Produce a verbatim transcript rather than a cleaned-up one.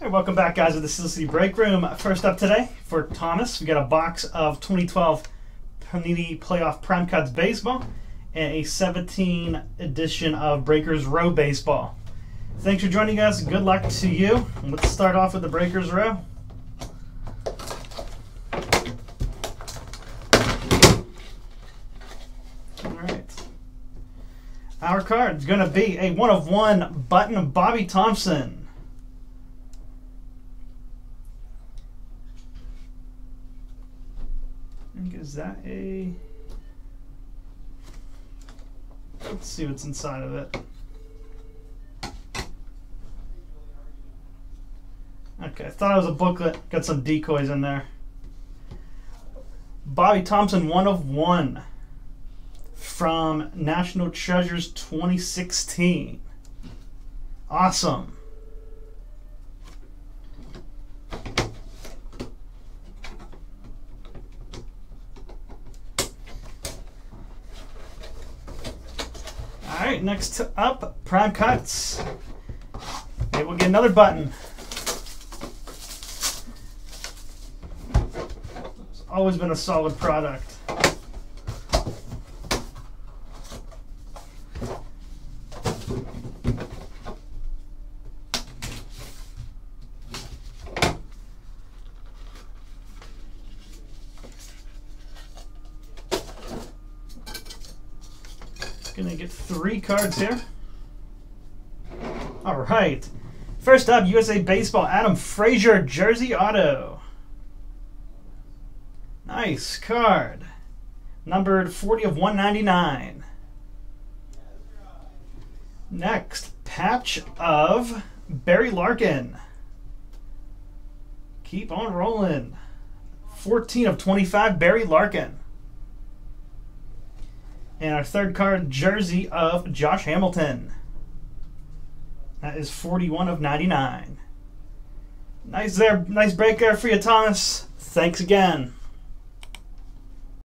Hey, welcome back, guys, to the Steel City Break Room. First up today, for Thomas, we got a box of twenty twelve Panini Playoff Prime Cuts Baseball and a seventeen edition of Breakers Row Baseball. Thanks for joining us. Good luck to you. Let's start off with the Breakers Row. Our card's going to be a one of one button Bobby Thompson. I think is that a... Let's see what's inside of it. Okay, I thought it was a booklet. Got some decoys in there. Bobby Thompson, one of one. From National Treasures twenty sixteen. Awesome. Alright, next up, Prime Cuts. Maybe we'll get another button. It's always been a solid product. Gonna get three cards here. All right. First up, U S A Baseball, Adam Frazier, jersey auto. Nice card. Numbered forty of one ninety-nine. Next, patch of Barry Larkin. Keep on rolling. fourteen of twenty-five, Barry Larkin. And our third card, jersey of Josh Hamilton. That is forty-one of ninety-nine. Nice there, nice break there for you, Thomas. Thanks again.